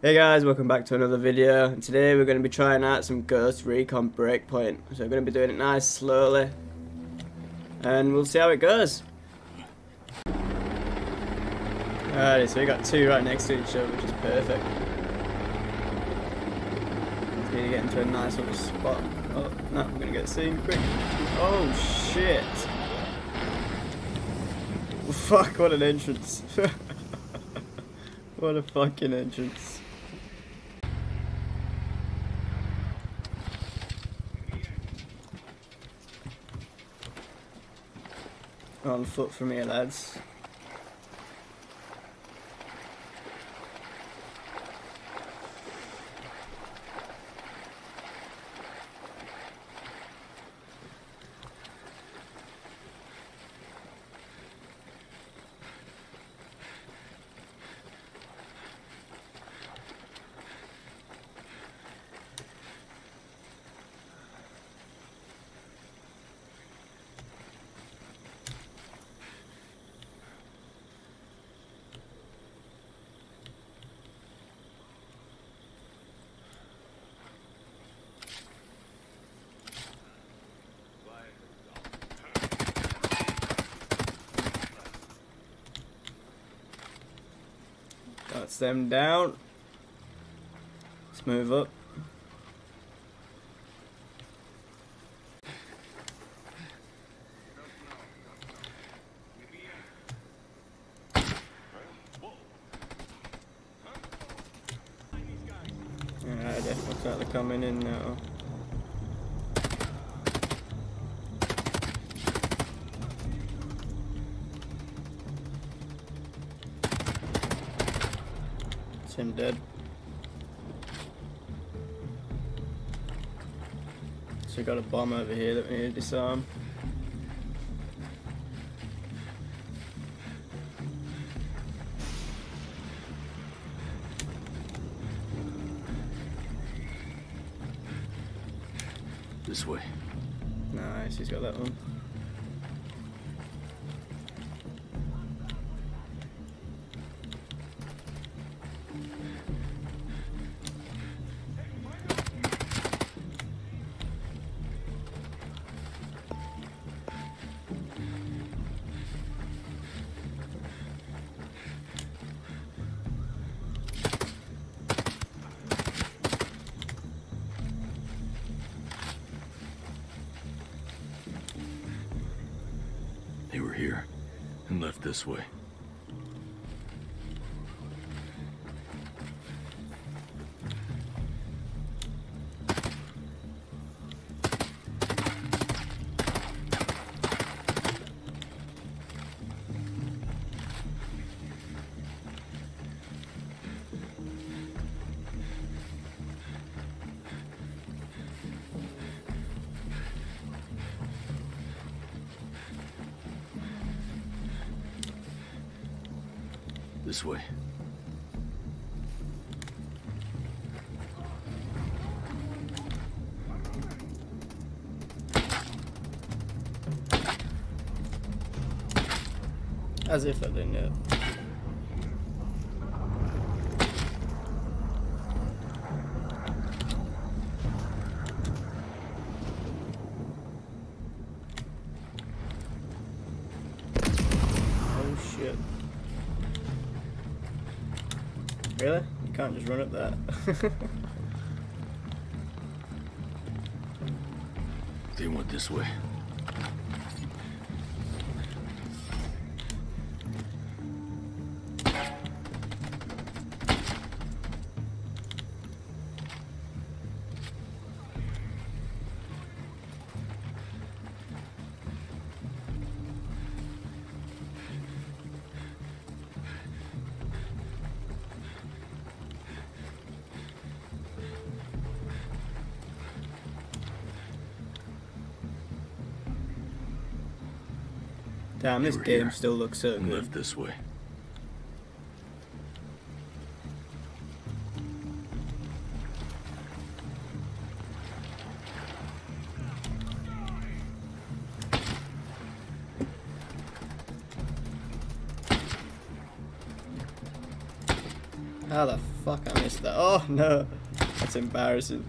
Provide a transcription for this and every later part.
Hey guys, welcome back to another video, and today we're going to be trying out some Ghost Recon Breakpoint. So we're going to be doing it nice slowly and we'll see how it goes. Alrighty, so we got two right next to each other, which is perfect. Just need to get into a nice little spot. Oh no, we're going to get seen quick. Oh shit, fuck, what an entrance. What a fucking entrance. On foot from here, lads. That's them down. Let's move up. Alright, definitely started coming in now. Him dead. So we got a bomb over here that we need to disarm. This way. Nice, he's got that one. They were here and left this way. This way. As if I didn't know. Oh shit. Really? You can't just run up that. They went this way. Damn, this game still looks so good. Left this way. How the fuck I missed that? Oh no, that's embarrassing.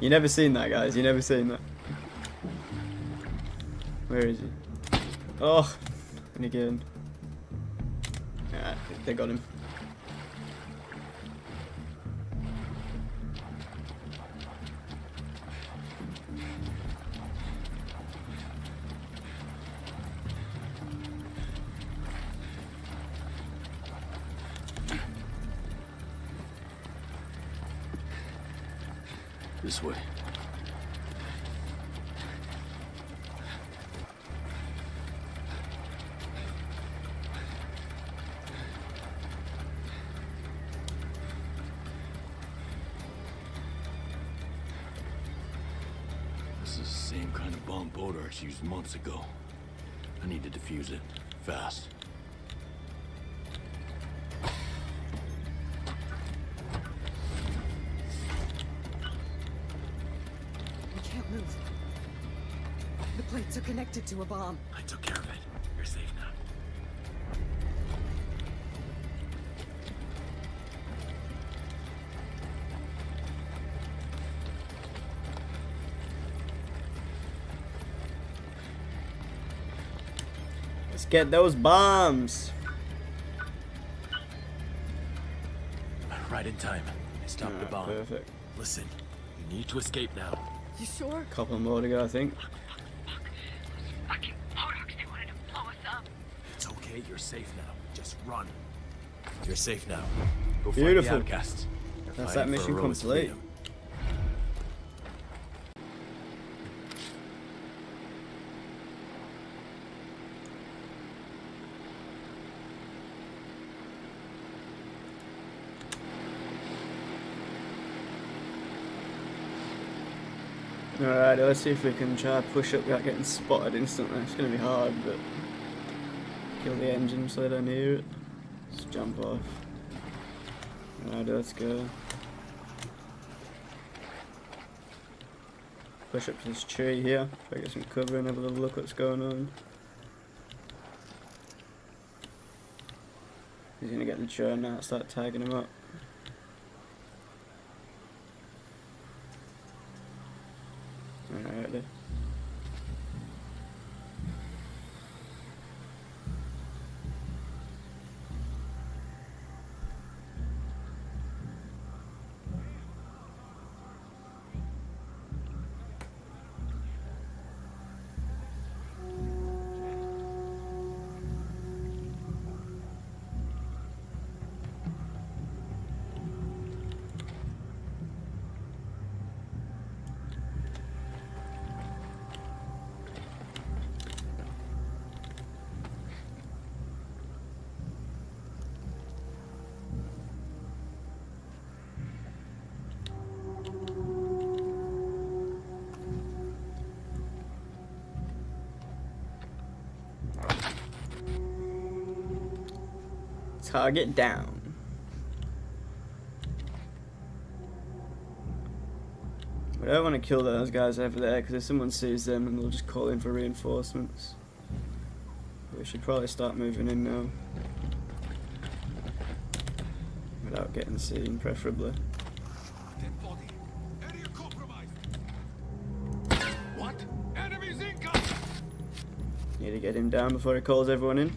You never seen that, guys. You never seen that. Where is he? Oh, and again. Ah, they got him. This way. This is the same kind of bomb Bodar's used months ago. I need to defuse it fast. Plates are connected to a bomb. I took care of it. You're safe now. Let's get those bombs. Right in time. I stopped the bomb. Perfect. Listen, you need to escape now. You sure? A couple more to go, I think. You're safe now. Just run. You're safe now. Go find the outcasts. That's that mission complete. Alright, let's see if we can try to push up without getting spotted instantly. It's going to be hard, but... kill the engine so they don't hear it. Just jump off. Alright, let's go. Push up to this tree here. Try to get some cover and have a little look what's going on. He's gonna get the drone now, start tagging him up. Alright, dude. Target down. I don't want to kill those guys over there because if someone sees them and they'll just call in for reinforcements. We should probably start moving in now. Without getting seen, preferably. What? Enemies incoming! Need to get him down before he calls everyone in.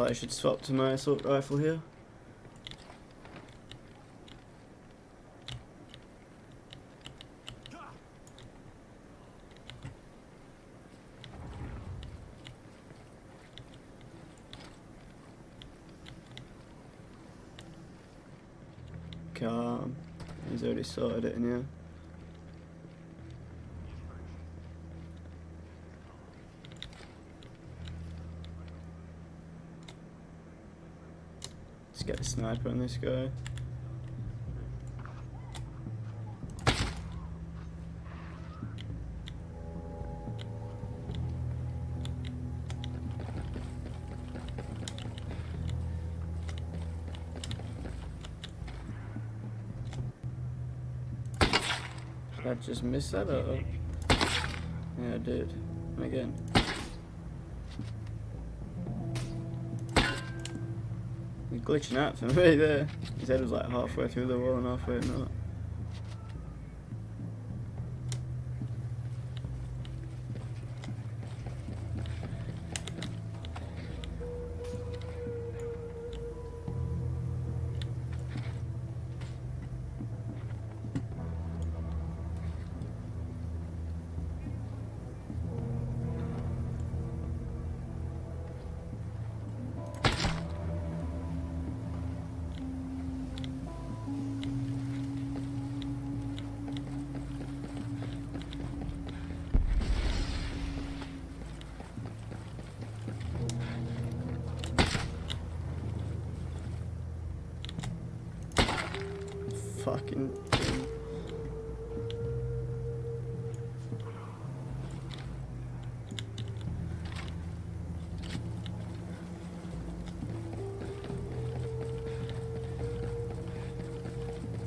I should swap to my assault rifle here. Calm. He's already sorted it in here. Get a sniper on this guy. Did I just miss that? Uh-oh. Yeah, I did. And again. He's glitching out for me there. His head was like halfway through the wall and halfway not. Fucking thing.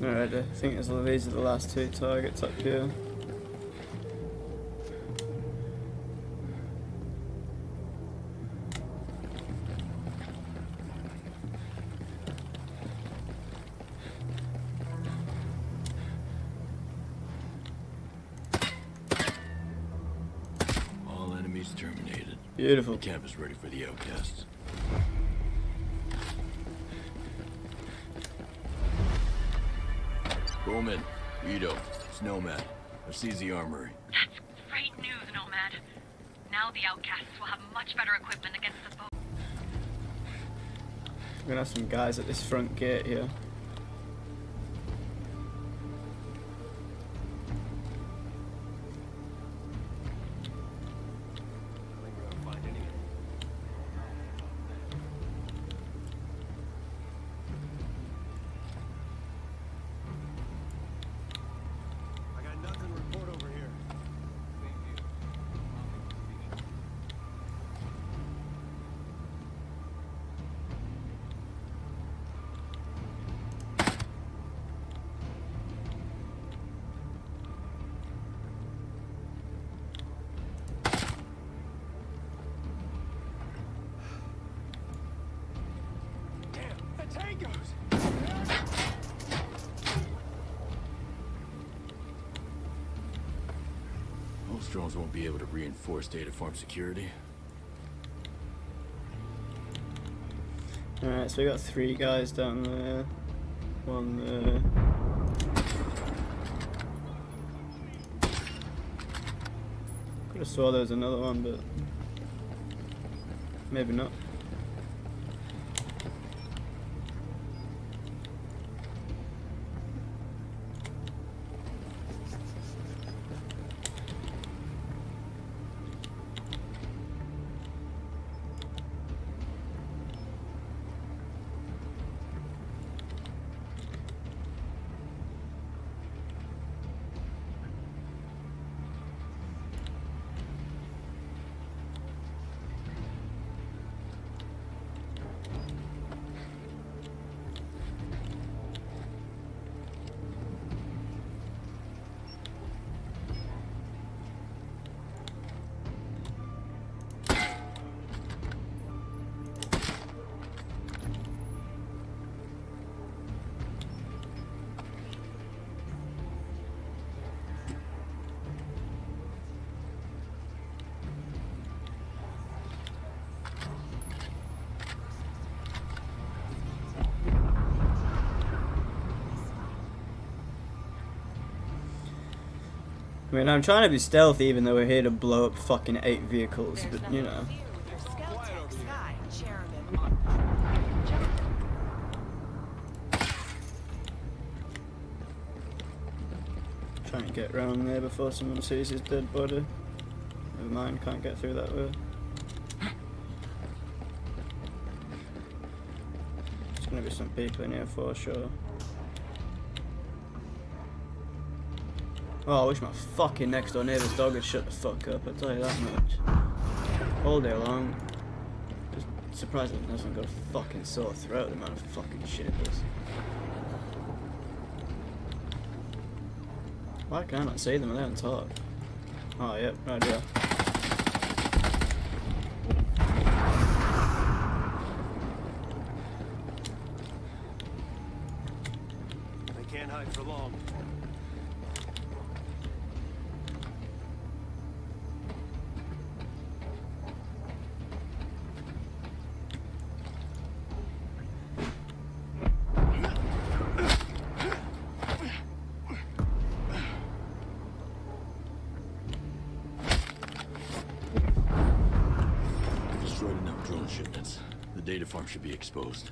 Alright, I think these are the last two targets up here. Terminated. Beautiful. The camp is ready for the outcasts. Bowman, Ito, it's Nomad. I've seized the armory. That's great news, Nomad. Now the outcasts will have much better equipment against the boat. We're gonna have some guys at this front gate here. Most drones won't be able to reinforce data farm security. Alright, so we got three guys down there. One there. Could have saw there was another one, but maybe not. I mean, I'm trying to be stealthy even though we're here to blow up fucking 8 vehicles, but you know. Trying to get round there before someone sees his dead body. Never mind, can't get through that way. There's gonna be some people in here for sure. Oh, I wish my fucking next door neighbor's dog had shut the fuck up, I'll tell you that much. All day long. Just surprised it doesn't got a fucking sore throat, the amount of fucking shit it is. Why can I not see them? They're on top. Oh, yep, right here. They can't hide for long. The data farm should be exposed.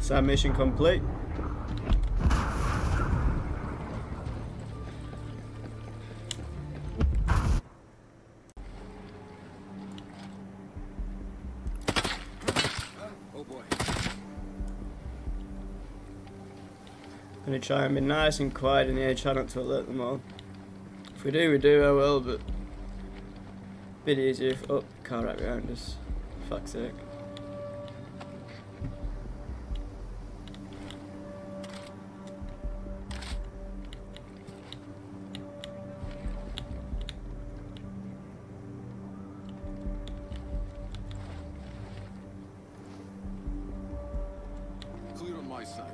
Side mission complete. Oh boy. Gonna try and be nice and quiet in here, try not to alert them all. If we do, oh well, but a bit easier if, oh, car right behind us, fuck's sake. Clear on my side,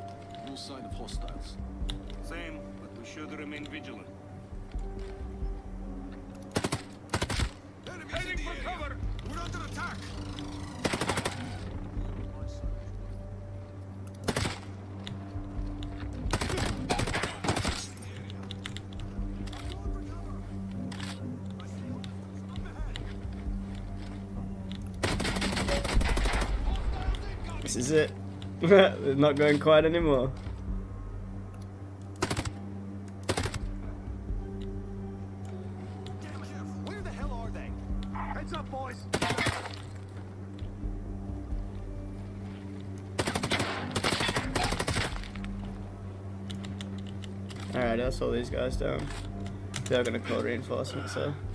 no sign of hostiles. Same, but we should remain vigilant. Heading for cover! We're under attack! This is it. We're not going quiet anymore. Alright, that's all these guys down. They're gonna call reinforcements, so.